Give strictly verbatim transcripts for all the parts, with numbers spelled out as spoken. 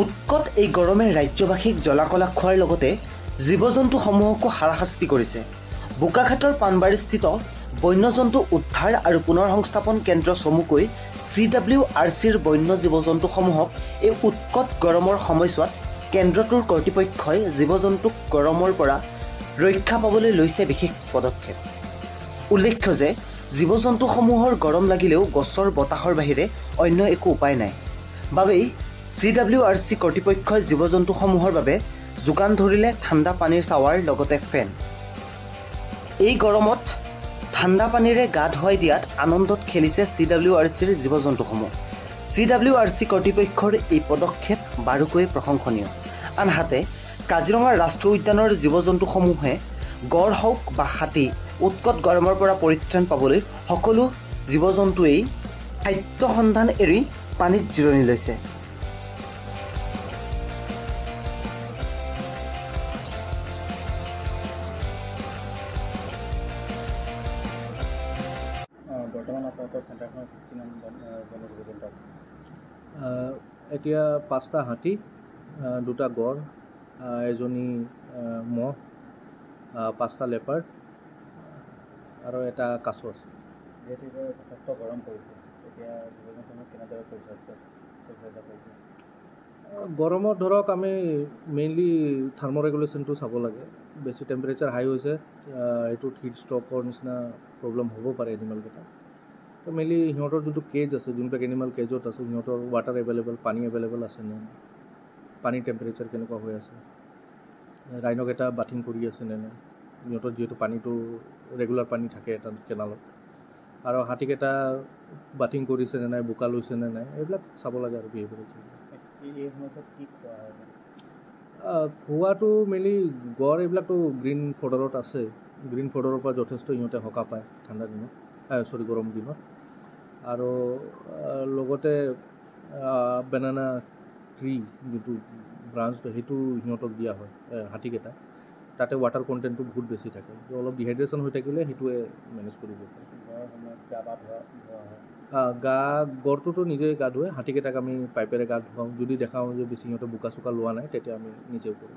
उत्कट এই গৰমে ৰাজ্যবাসীক জলাকলা খোৱাৰ লগতে জীৱ-জন্তুসমূহকো হাৰাশাস্তি কৰিছে। বোকাখাটৰ পানবাৰীস্থিত বন্যজন্তু উদ্ধাৰ আৰু পুনৰসংস্থাপন কেন্দ্ৰ চমুকৈ চি ডব্লিউ আৰ চিৰ বন্য জীৱ-জন্তুসমূহক এই উৎকট গৰমৰ সময়ছোৱাত কেন্দ্ৰটোৰ কৰ্তৃপক্ষই জীৱ-জন্তুক গৰমৰ পৰা ৰক্ষা পাবলৈ লৈছে বিশেষ পদক্ষেপ। উল্লেখ্য যে জীৱ-জন্তুসমূহৰ গৰম লাগিলেও গছৰ বতাহৰ বাহিৰে অন্য একো উপায় নাই। বাবেই চি ডব্লিউ আৰ চি কৰ্তৃপক্ষই জীৱ-জন্তুসমূহৰ বাবে যোগান ধৰিলে ঠাণ্ডা পানীৰ চাৱাৰ লগতে ফেন। এই গৰমত ঠাণ্ডা পানীৰে গা ধুৱাই দিয়াত আনন্দত খেলিছে চি ডব্লিউ আৰ চিৰ জীৱ-জন্তুসমূহ। চি ডব্লিউ আৰ চি কৰ্তৃপক্ষৰ এই পদক্ষেপ বাৰুকৈ প্ৰশংসনীয়। আনহাতে কাজিৰঙা ৰাষ্ট্ৰীয় উদ্যানৰ জীৱ-জন্তুসমূহে গড় হওক বা হাতী উৎকট গৰমৰ পৰা পৰিত্ৰাণ পাবলৈ সকলো জীৱ-জন্তুৱেই খাদ্য সন্ধান এৰি পানীত জিৰণি লৈছে। এতিয়া পাঁচটা হাতী, দুটা গড়, এজনী মহ, পাঁচটা লেপাৰ্ড আৰু এটা কাছ আছে। গৰমত ধৰক আমি মেইনলি থাৰ্মোৰেগুলেশ্যনটো চাব লাগে। বেছি টেম্পাৰেচাৰ হাই হৈছে, এইটোত হিট ষ্ট্ৰ'কৰ নিচিনা প্ৰব্লেম হ'ব পাৰে এনিমেলকেইটা। तो मेनली हिटर जो केज आस जो एनिमल केजत आस हिटर वाटर एवेलेबल पानी एवेलेबल आस ना पानी टेम्परेचर के राइनोटा बाथिंग कर जी पानी तो रेगुलर पानी थके केनाल और हाथीकटा बाथिंग करसे ना बोका लैसे ना ना ये सब लगे बिहेवियर खुआ तो मेनली गड़ ये तो ग्रीन फर्डर आस ग्रीन फर्डर जथेष हिंते हक पाए ठंडा दिन सरी गरम दिन और लगते बनाना ट्री जो ब्रांच तो हिंतक दिया हाथीकटा ताते वाटर कन्टेन्ट बहुत बेसि थे तो अलग डिहाइड्रेशन हो थकिले मेनेज कर गा गड़ो तो निजे गा धुए हाथीकटाक आम पाइपेरे गा धुवाओं जो देखा बेस हिंत बोका चुका ला ना निजे कर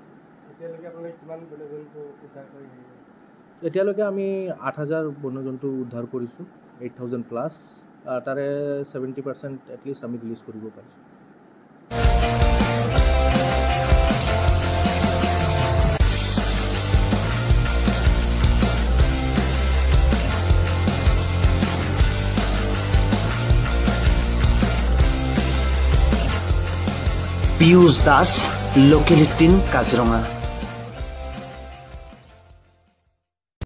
एतियालके आमी आठ हज़ार बन्य जंतु उद्धार करिछु एट थाउजेंड प्लस तारे सेवेंटी पार्सेंट एटलिस्ट आमी रिलीज करिब पारिछु। पीयूष दास लोकेलिटिन काजिरंगा।